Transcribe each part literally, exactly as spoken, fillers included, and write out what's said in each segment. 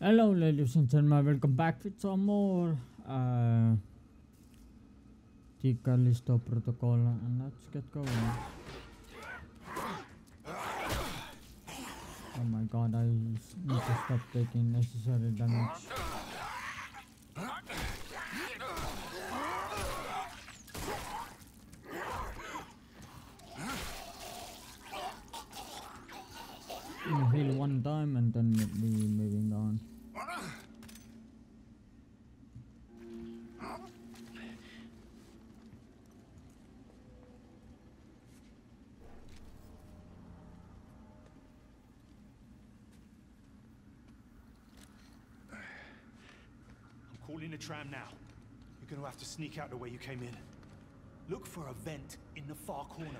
Hello ladies and gentlemen, welcome back with some more uh, The Callisto Protocol, and let's get going. Oh my god, I need to stop taking necessary damage. We'll heal one time and then we're moving on. Tram now. You're gonna have to sneak out the way you came in. Look for a vent in the far corner.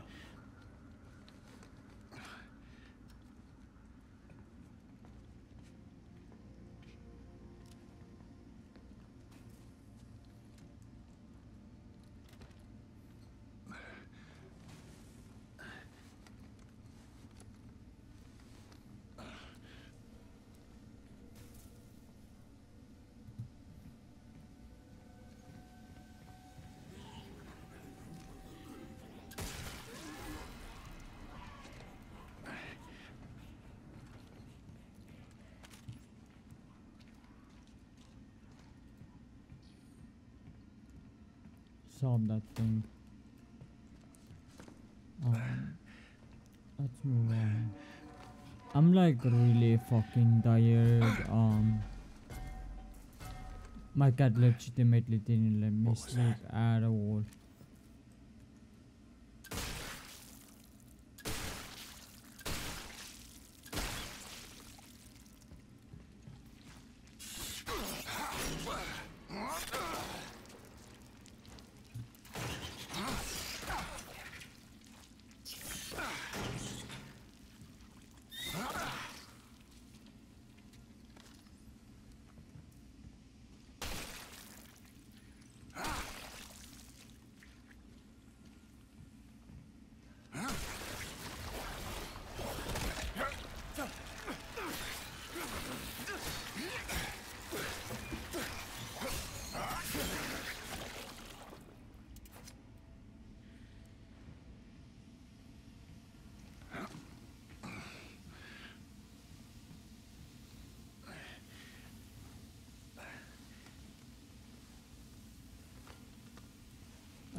Solve that thing. Um, let's move on. I'm like really fucking tired. Um, my cat legitimately didn't let me sleep at all.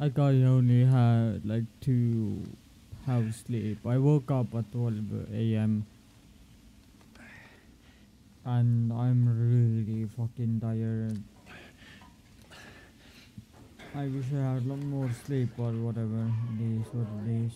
Like I only had like two hours sleep. I woke up at twelve A M and I'm really fucking tired. I wish I had a lot more sleep or whatever it is, what it is.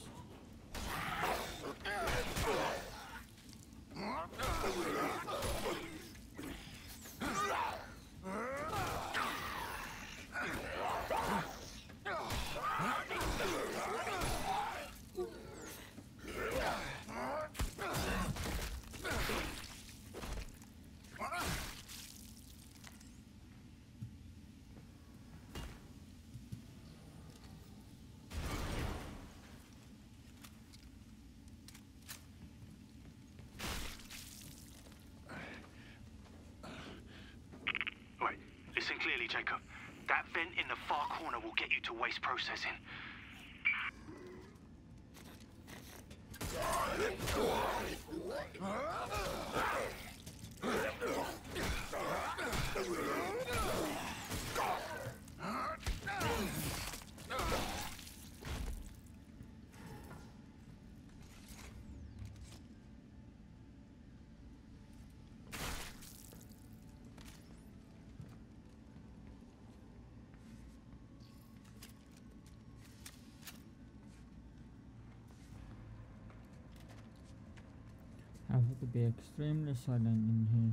Listen clearly, Jacob. That vent in the far corner will get you to waste processing. I have to be extremely silent in here.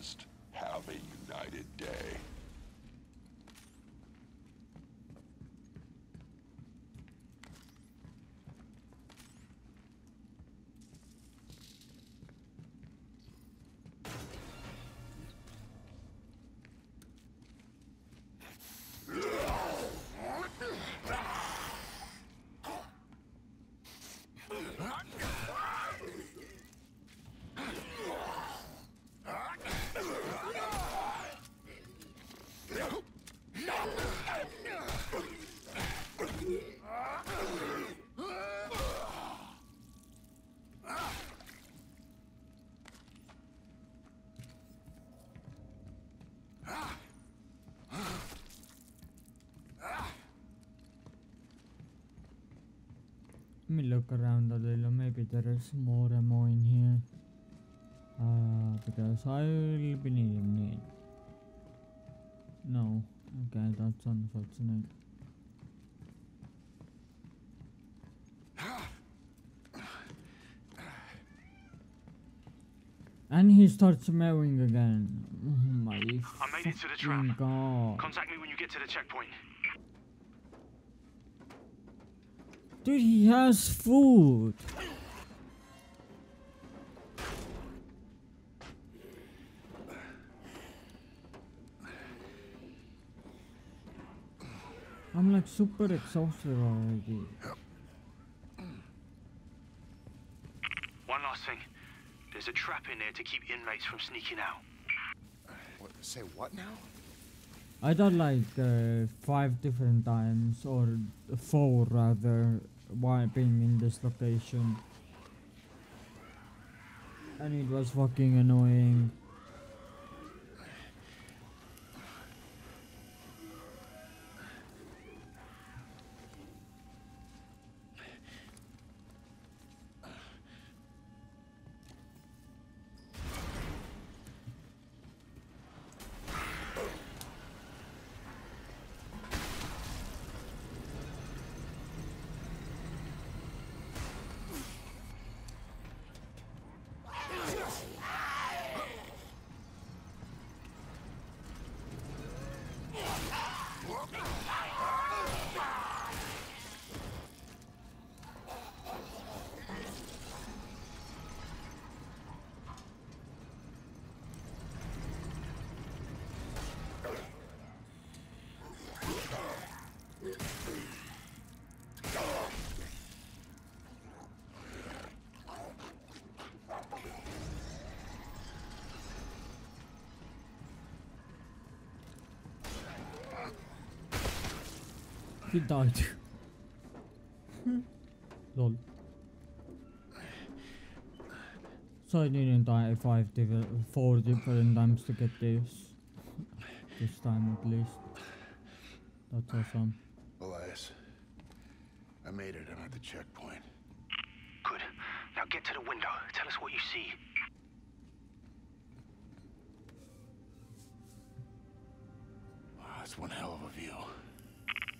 harvest. Have a united day. Let me look around a little, maybe there is more ammo in here, uh, because I will be needing it. No, okay, that's unfortunate. And he starts mowing again. Oh my I made it to the trap. God. Contact me when you get to the checkpoint. Dude, he has food. I'm like super exhausted already. One last thing. There's a trap in there to keep inmates from sneaking out. What, say what now? I thought like uh, five different times, or four rather, while being in this location, and it was fucking annoying. He died. Lol. So I didn't die five different, four different times to get this. This time at least. That's awesome. Elias, I made it. I'm at the checkpoint. Good. Now get to the window. Tell us what you see. Wow, that's one hell of a view.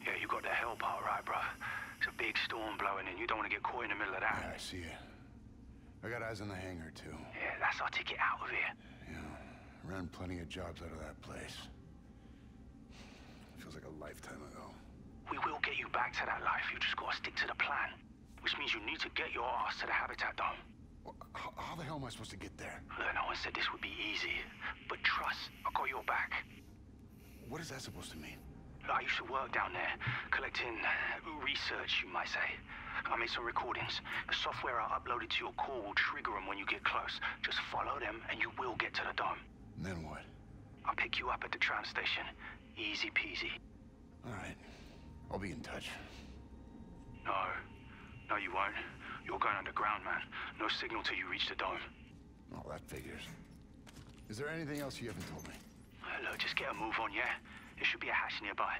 Yeah, you got the hell part right, bruh. It's a big storm blowing in. You don't want to get caught in the middle of that. Yeah, I see it. I got eyes on the hangar, too. Yeah, that's our ticket out of here. Yeah, ran plenty of jobs out of that place. Feels like a lifetime ago. We will get you back to that life. You just gotta stick to the plan. Which means you need to get your ass to the habitat dome. Well, how the hell am I supposed to get there? Look, no one said this would be easy. But trust, I got your back. What is that supposed to mean? I used to work down there, collecting research, you might say. I made some recordings. The software I uploaded to your core will trigger them when you get close. Just follow them and you will get to the dome. And then what? I'll pick you up at the tram station. Easy peasy. All right. I'll be in touch. No. No, you won't. You're going underground, man. No signal till you reach the dome. Oh, that figures. Is there anything else you haven't told me? Look, just get a move on, yeah? There should be a hatch nearby.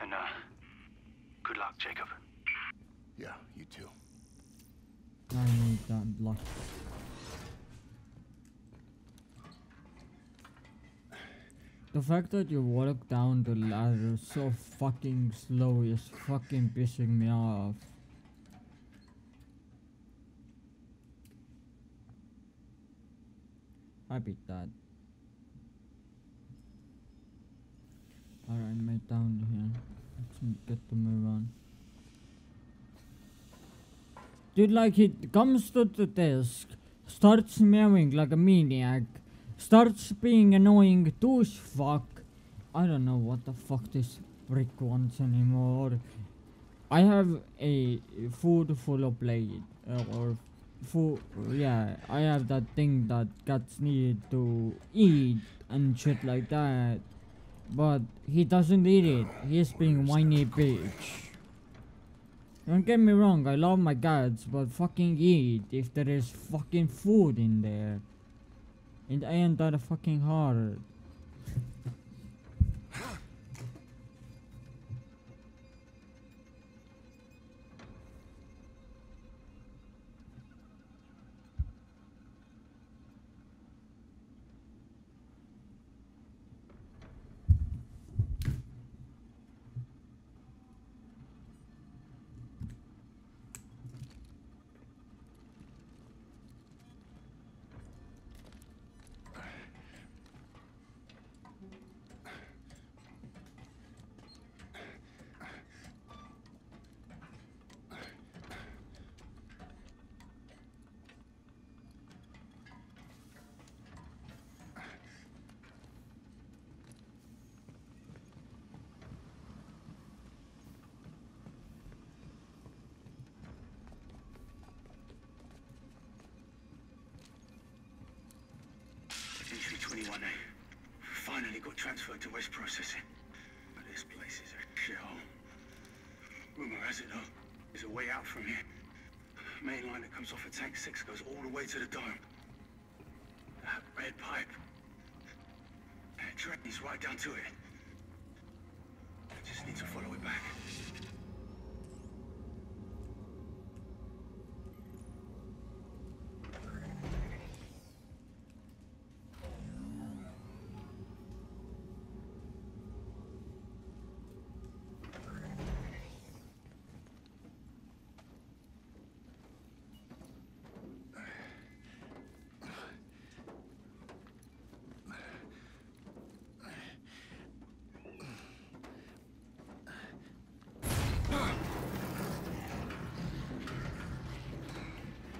And, uh, good luck, Jacob. Yeah, you too. I need that block. The fact that you walk down the ladder so fucking slow is fucking pissing me off. I beat that. right down here. Let's get the move on. Dude, like, he comes to the desk, starts meowing like a maniac, starts being annoying douche fuck. I don't know what the fuck this brick wants anymore. I have a food full of blade, uh, or food, yeah, I have that thing that cats need to eat and shit like that. But he doesn't eat it, he's being whiny bitch. Don't get me wrong, I love my cats, but fucking eat if there is fucking food in there. It ain't that fucking hard. Finally got transferred to waste processing, but this place is a shithole. Rumor has it though, there's a way out from here. Main line that comes off of tank six goes all the way to the dome. That red pipe. That train is right down to it. I just need to follow it back.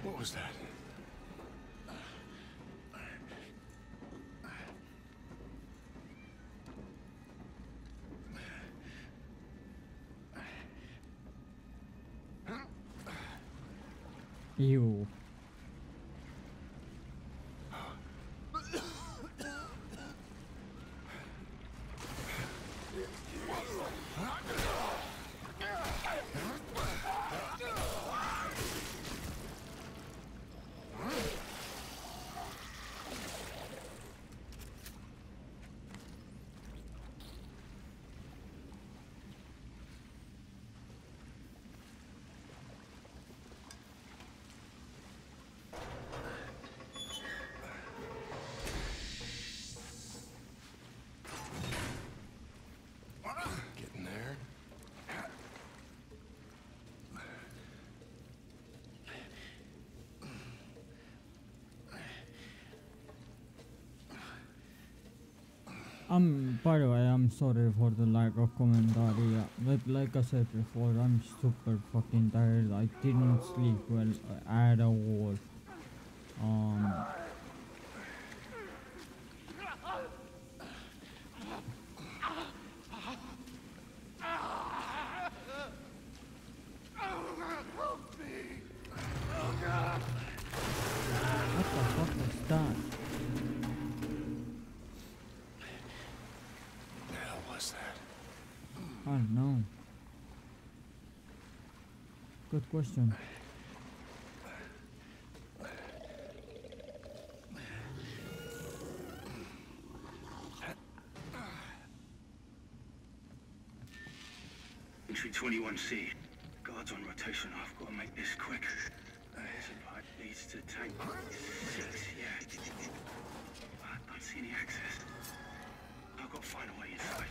What was that? You. Um, by the way, I'm sorry for the lack of commentary, but like I said before, I'm super fucking tired. I didn't sleep well at all. Um, Good question. Entry twenty-one C. Guards on rotation. I've got to make this quick. Uh, supply leads to tank six. Yeah. I don't see any access. I've got to find a way inside.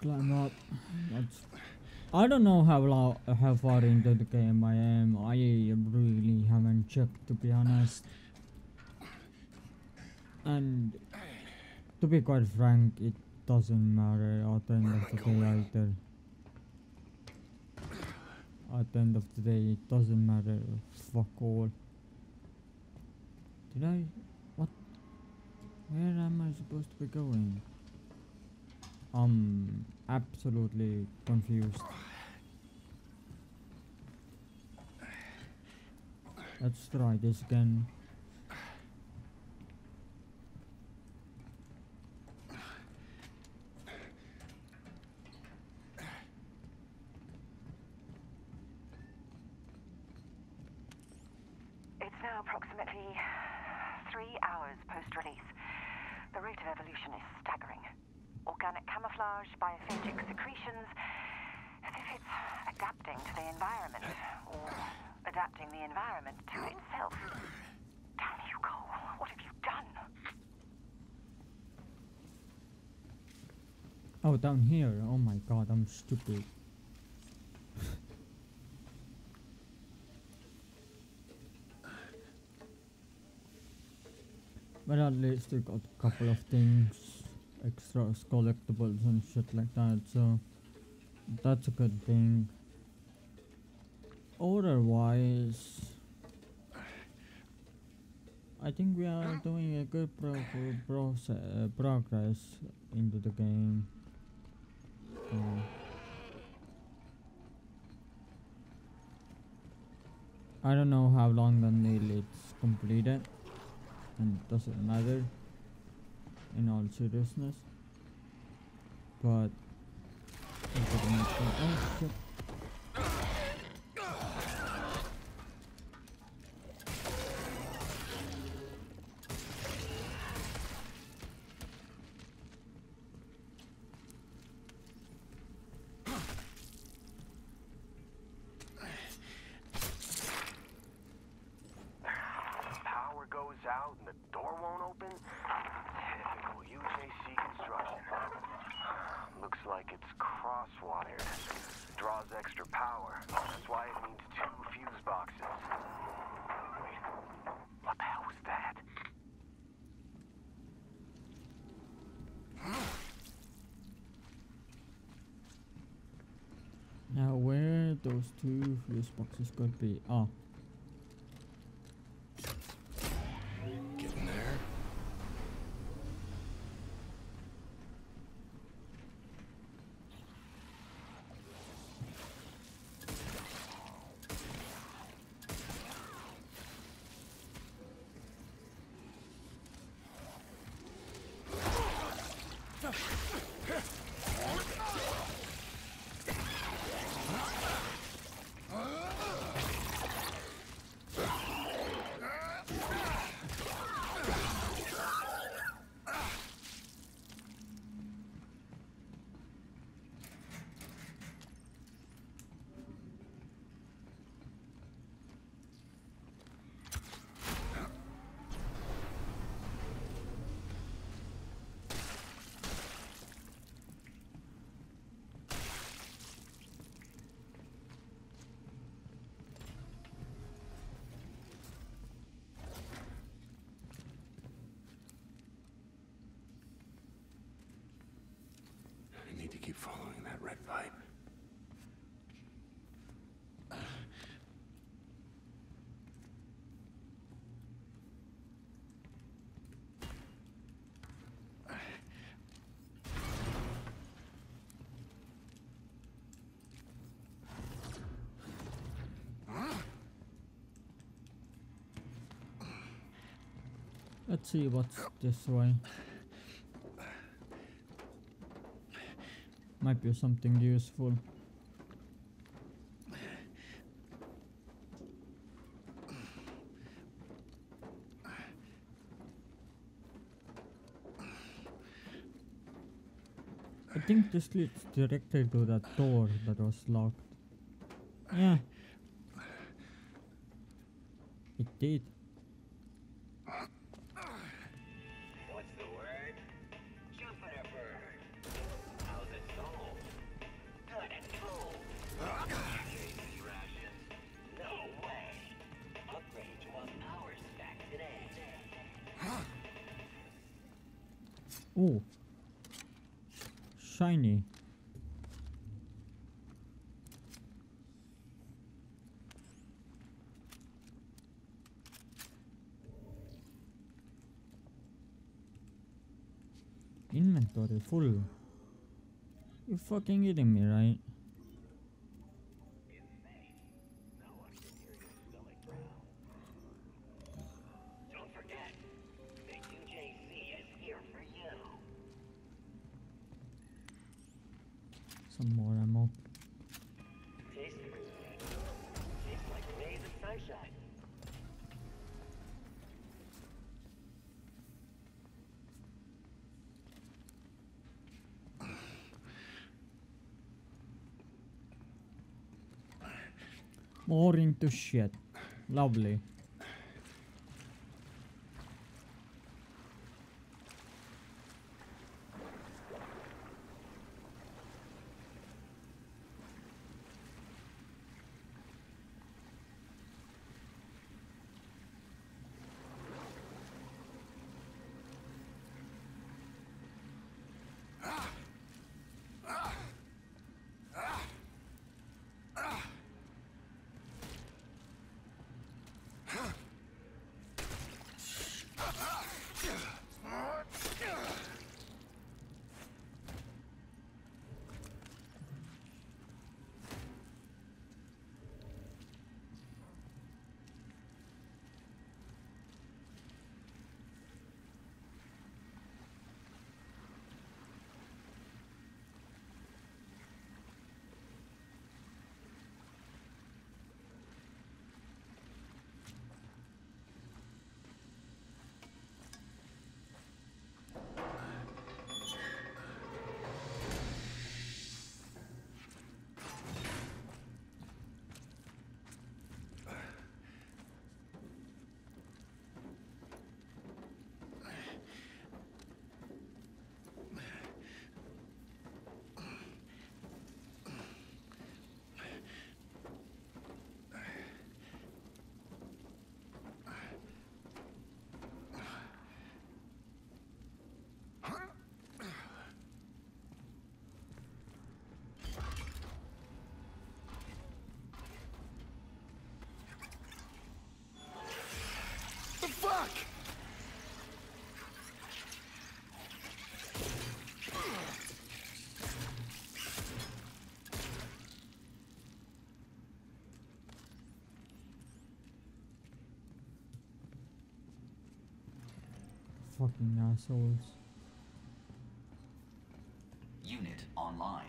climb up. That's, I don't know how long, how far into the game I am. I really haven't checked, to be honest. And to be quite frank, it doesn't matter at the end of the day either. At the end of the day, it doesn't matter. Fuck all. Did I? What? Where am I supposed to be going? I'm absolutely confused. Let's try this again. Oh, down here. Oh my god, I'm stupid. But at least we got a couple of things, extra collectibles and shit like that, so that's a good thing. Otherwise, I think we are doing a good pro pro uh, progress into the game. Uh, I don't know how long until it's completed, and doesn't matter in all seriousness, but oh shit. Now where those two fuse boxes could be. Oh. Getting there. To keep following that red pipe. Let's see what's this way. Might be something useful. I think this leads directly to that door that was locked. Yeah. It did. What's the word? Jupiter burner. How's it sold? Ooh. Shiny. Inventory full. You're fucking kidding me, right? Don't forget, the U J C is here for you. Some more ammo. Tastes like rays of sunshine. More into shit. Lovely. Fuck! Fucking assholes. Unit online.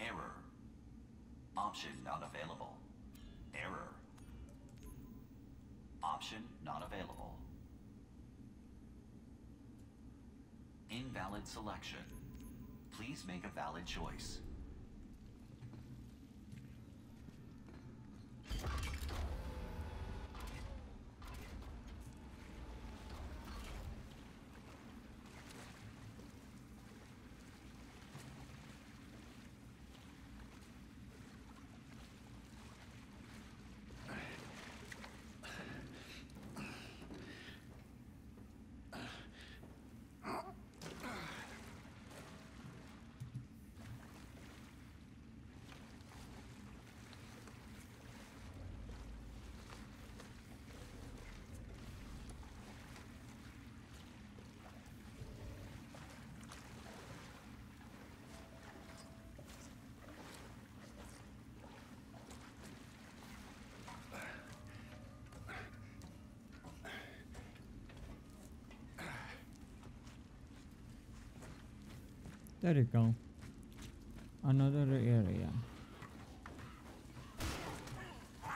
Error. Option not available. Error. Option not available. Invalid selection. Please make a valid choice. There you go. Another area. Ah!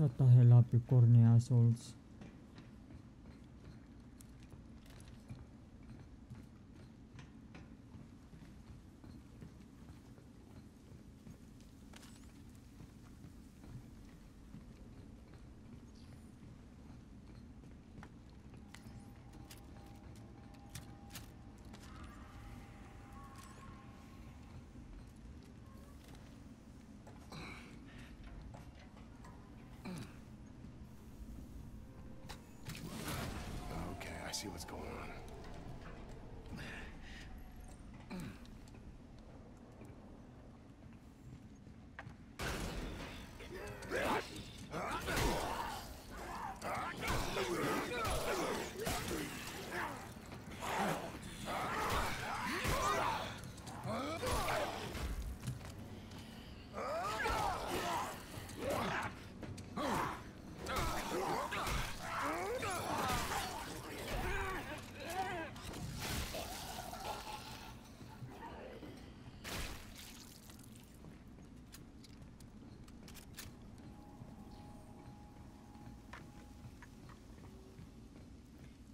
Shut the hell up, you corny assholes. See what's going on.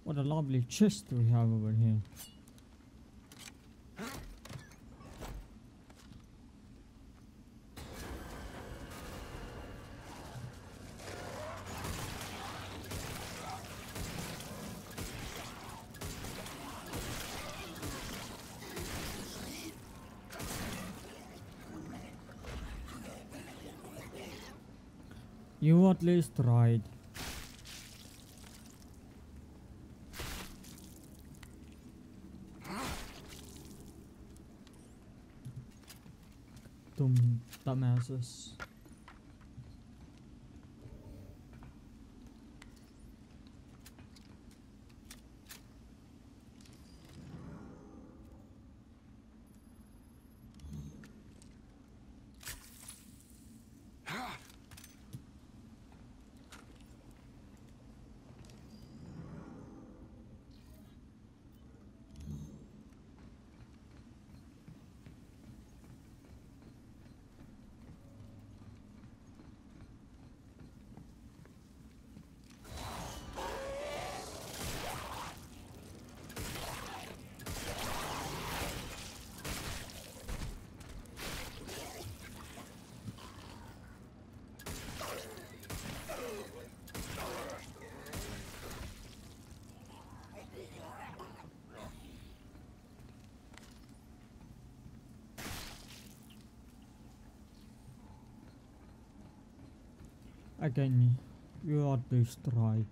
What a lovely chest we have over here. You at least tried. Dumbasses. Again, you are destroyed.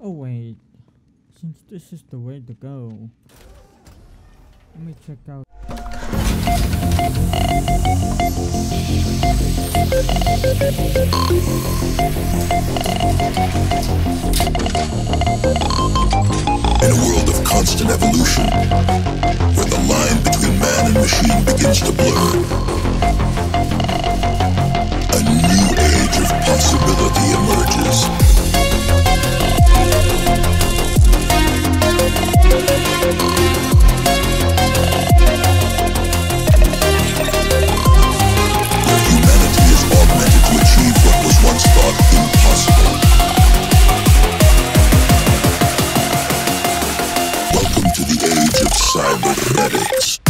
Oh wait, since this is the way to go, let me check out. In a world of constant evolution, where the line between man and machine begins to blur, a new age of possibility emerges. Cybernetic.